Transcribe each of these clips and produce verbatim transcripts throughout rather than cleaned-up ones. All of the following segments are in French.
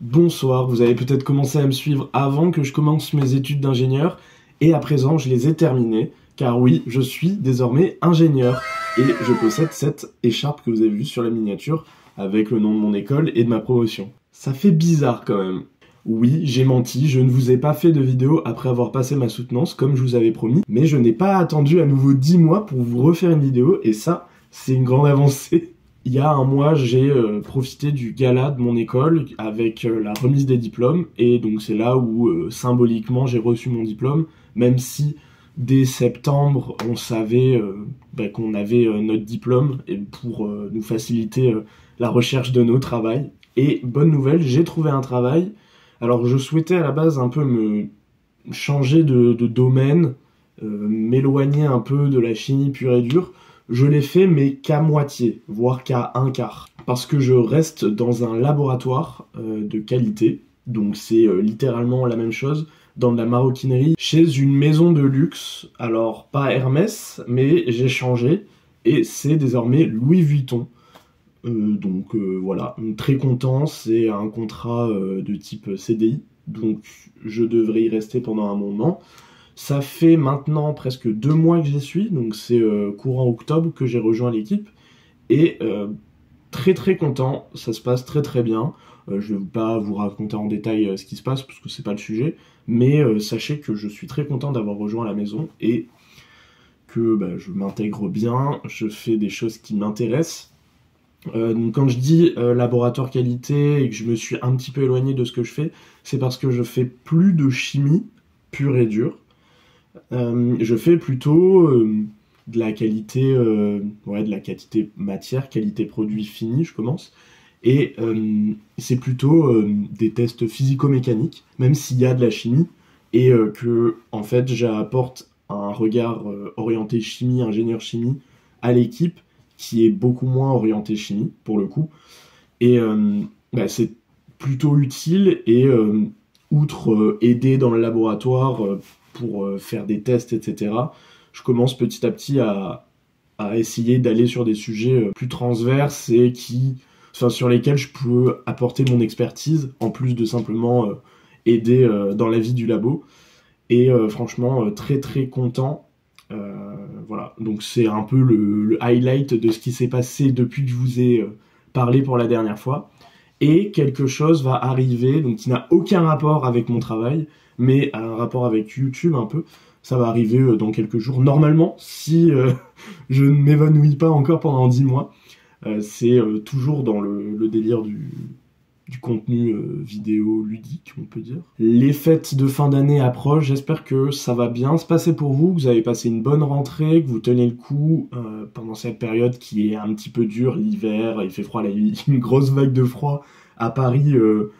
Bonsoir, vous avez peut-être commencé à me suivre avant que je commence mes études d'ingénieur, et à présent je les ai terminées, car oui, je suis désormais ingénieur, et je possède cette écharpe que vous avez vue sur la miniature, avec le nom de mon école et de ma promotion. Ça fait bizarre quand même. Oui, j'ai menti, je ne vous ai pas fait de vidéo après avoir passé ma soutenance, comme je vous avais promis, mais je n'ai pas attendu à nouveau dix mois pour vous refaire une vidéo, et ça, c'est une grande avancée. Il y a un mois, j'ai euh, profité du gala de mon école avec euh, la remise des diplômes, et donc c'est là où euh, symboliquement j'ai reçu mon diplôme, même si dès septembre on savait euh, bah, qu'on avait euh, notre diplôme et pour euh, nous faciliter euh, la recherche de nos travails. Et bonne nouvelle, j'ai trouvé un travail. Alors je souhaitais à la base un peu me changer de, de domaine, euh, m'éloigner un peu de la chimie pure et dure. Je l'ai fait, mais qu'à moitié, voire qu'à un quart. Parce que je reste dans un laboratoire euh, de qualité, donc c'est euh, littéralement la même chose, dans de la maroquinerie, chez une maison de luxe, alors pas Hermès, mais j'ai changé, et c'est désormais Louis Vuitton. Euh, donc euh, voilà, très content, c'est un contrat euh, de type C D I, donc je devrais y rester pendant un moment. Ça fait maintenant presque deux mois que j'y suis, donc c'est euh, courant octobre que j'ai rejoint l'équipe, et euh, très très content, ça se passe très très bien. Euh, je ne vais pas vous raconter en détail euh, ce qui se passe, parce que c'est pas le sujet, mais euh, sachez que je suis très content d'avoir rejoint la maison, et que bah, je m'intègre bien, je fais des choses qui m'intéressent. Euh, donc quand je dis euh, laboratoire qualité, et que je me suis un petit peu éloigné de ce que je fais, c'est parce que je fais plus de chimie pure et dure. Euh, je fais plutôt euh, de la qualité euh, ouais, de la qualité matière, qualité produit fini, je commence, et euh, c'est plutôt euh, des tests physico-mécaniques, même s'il y a de la chimie, et euh, que en fait j'apporte un regard euh, orienté chimie, ingénieur chimie à l'équipe, qui est beaucoup moins orienté chimie pour le coup, et euh, bah, c'est plutôt utile, et euh, outre euh, aider dans le laboratoire euh, pour faire des tests, et cetera. Je commence petit à petit à, à essayer d'aller sur des sujets plus transverses et qui, enfin, sur lesquels je peux apporter mon expertise, en plus de simplement aider dans la vie du labo. Et franchement, très très content. Euh, voilà, donc c'est un peu le, le highlight de ce qui s'est passé depuis que je vous ai parlé pour la dernière fois. Et quelque chose va arriver, donc qui n'a aucun rapport avec mon travail, mais a un rapport avec YouTube un peu. Ça va arriver dans quelques jours, normalement, si euh, je ne m'évanouis pas encore pendant dix mois. Euh, c'est euh, toujours dans le, le délire du, du contenu euh, vidéo ludique, on peut dire. Les fêtes de fin d'année approchent, j'espère que ça va bien se passer pour vous, que vous avez passé une bonne rentrée, que vous tenez le coup euh, pendant cette période qui est un petit peu dure, l'hiver, il fait froid, là, il y a une grosse vague de froid à Paris. Euh,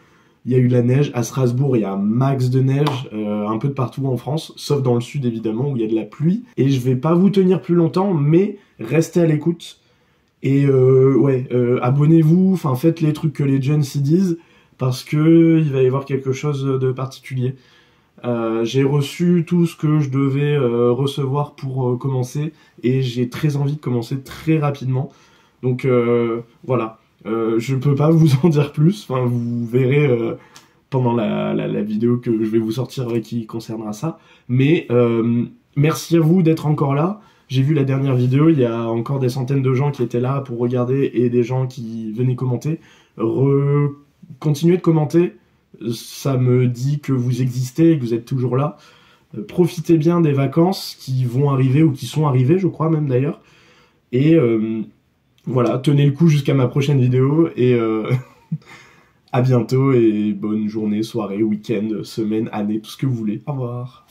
Il y a eu de la neige, à Strasbourg il y a un max de neige, euh, un peu de partout en France, sauf dans le sud évidemment où il y a de la pluie. Et je vais pas vous tenir plus longtemps, mais restez à l'écoute. Et euh, ouais, euh, abonnez-vous, enfin faites les trucs que les jeunes s'y disent, parce que il va y avoir quelque chose de particulier. Euh, j'ai reçu tout ce que je devais euh, recevoir pour euh, commencer, et j'ai très envie de commencer très rapidement. Donc euh, voilà. Euh, je peux pas vous en dire plus, enfin, vous verrez euh, pendant la, la, la vidéo que je vais vous sortir euh, qui concernera ça, mais euh, merci à vous d'être encore là. J'ai vu la dernière vidéo, il y a encore des centaines de gens qui étaient là pour regarder et des gens qui venaient commenter. Re... Continuez de commenter, ça me dit que vous existez et que vous êtes toujours là. Euh, profitez bien des vacances qui vont arriver ou qui sont arrivées, je crois même d'ailleurs, et... Euh, voilà, tenez le coup jusqu'à ma prochaine vidéo, et euh, à bientôt, et bonne journée, soirée, week-end, semaine, année, tout ce que vous voulez. Au revoir.